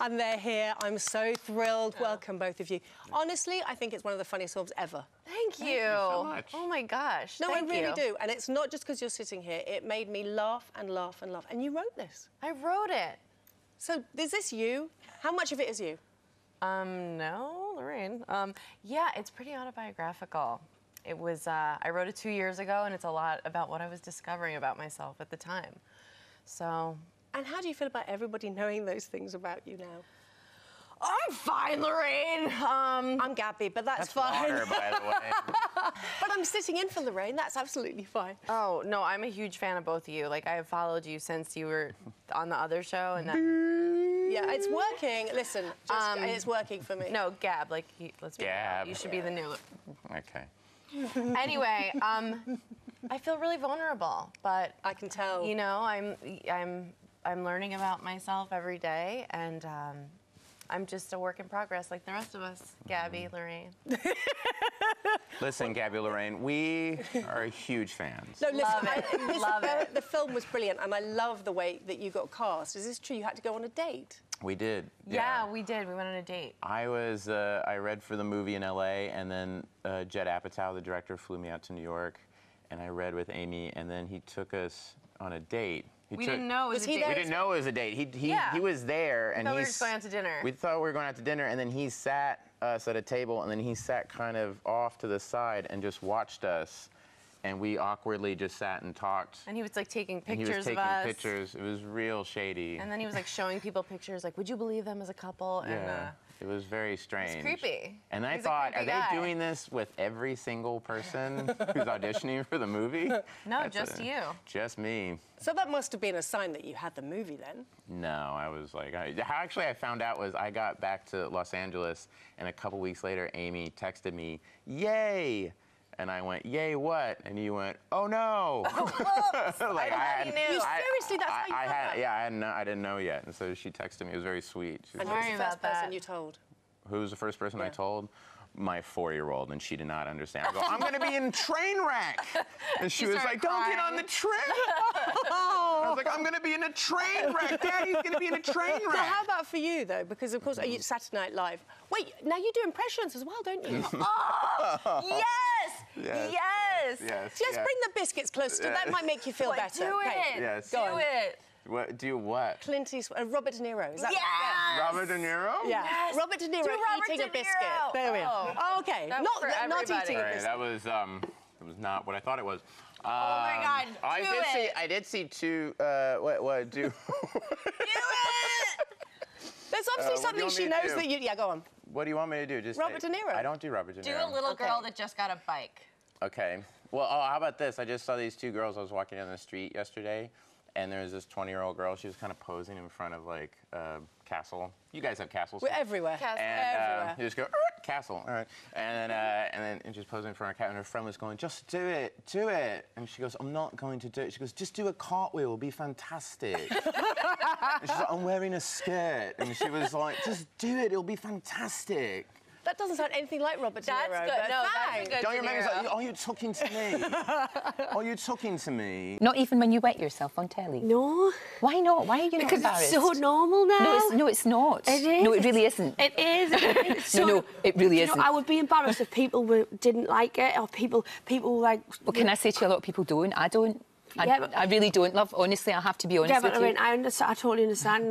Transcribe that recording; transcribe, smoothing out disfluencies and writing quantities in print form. and they're here. I'm so thrilled. Yeah. Welcome, both of you. Honestly, I think it's one of the funniest films ever. Thank you so much. Oh, my gosh. No, I really do. And it's not just because you're sitting here. It made me laugh and laugh and laugh. And you wrote this. I wrote it. So is this you? How much of it is you? No, Lorraine. Yeah, it's pretty autobiographical. It was, I wrote it 2 years ago, and it's a lot about what I was discovering about myself at the time. So... And how do you feel about everybody knowing those things about you now? I'm fine, Lorraine. I'm Gaby, but that's fine. Water, by the way. But I'm sitting in for Lorraine. That's absolutely fine. Oh, no, I'm a huge fan of both of you. Like, I have followed you since you were on the other show. And yeah, it's working. Listen, just, it's working for me. No, Gab, like, let's be Gab. You should be the new... Okay. Anyway, I feel really vulnerable, but... I can tell. You know, I'm learning about myself every day, and I'm just a work in progress like the rest of us, Gaby, Lorraine. Listen, Gaby, Lorraine, we are huge fans. No, listen, love it. The film was brilliant, and I love the way that you got cast. Is this true? You had to go on a date? We did. Yeah, we did. We went on a date. I was, I read for the movie in L.A., and then Jed Apatow, the director, flew me out to New York, and I read with Amy, and then he took us on a date. We didn't know it was a date. He was there, and we were going out to dinner. We thought we were going out to dinner, and then he sat us at a table, and then he sat kind of off to the side and just watched us, and we awkwardly just sat and talked. And he was like taking pictures of us. It was real shady. And then he was like showing people pictures, like, would you believe them as a couple? Yeah. And, it was very strange. It's creepy. And I thought, are they doing this with every single person who's auditioning for the movie? No, just you. Just me. So that must have been a sign that you had the movie then. No, I was like, actually I found out was I got back to Los Angeles, and a couple weeks later, Amy texted me, yay! And I went, yay, what? And you went, oh, no. Like, I knew. Seriously, that's how you found out. Yeah, I didn't know yet. And so she texted me. It was very sweet. She was like, who was the first person you told? Who was the first person I told? My 4-year-old, and she did not understand. I go, I'm going to be in Train Wreck. And she was like, don't get on the train. I was like, I'm going to be in a train wreck. Daddy's going to be in a train wreck. So how about for you, though? Because, of course, Saturday Night Live. Wait, now you do impressions as well, don't you? Oh, yes! Yes! Yes! Just bring the biscuits closer to that might make you feel better. Do it! Okay. Yes. Do it! What, do what? Clint Eastwood, Robert De Niro. Is that Robert De Niro? Yeah. Yes. Robert De Niro eating a biscuit. There we are. Oh, okay. Not eating a biscuit. That was it was not what I thought it was. Oh my God. I did see two. What? Do. Do it. There's obviously something she knows that you. Yeah, go on. What do you want me to do? Just Robert De Niro. I don't do Robert De Niro. Do a little girl that just got a bike. Okay. Well, how about this? I just saw these two girls. I was walking down the street yesterday. And there was this 20-year-old girl. She was kind of posing in front of, like, castle. You guys have castles. We're everywhere. Castle, everywhere. You just go, castle, all right. And then she was posing in front of a cat, and her friend was going, just do it, do it. And she goes, I'm not going to do it. She goes, just do a cartwheel, it'll be fantastic. And she's like, I'm wearing a skirt. And she was like, just do it, it'll be fantastic. That doesn't sound anything like Robert De Niro. That's good. No, that's good. Don't you remember? Like, are you talking to me? Are you talking to me? Not even when you wet yourself on telly. No. Why not? Why are you not embarrassed? Because it's so normal now. No, it's not. It is. No, it really isn't. It is. It is. So, no, it really isn't. You know, I would be embarrassed if people didn't like it, or people like. Well, can I say to you, a lot of people don't. I don't. I really don't, love. Honestly, I have to be honest with you. I totally understand.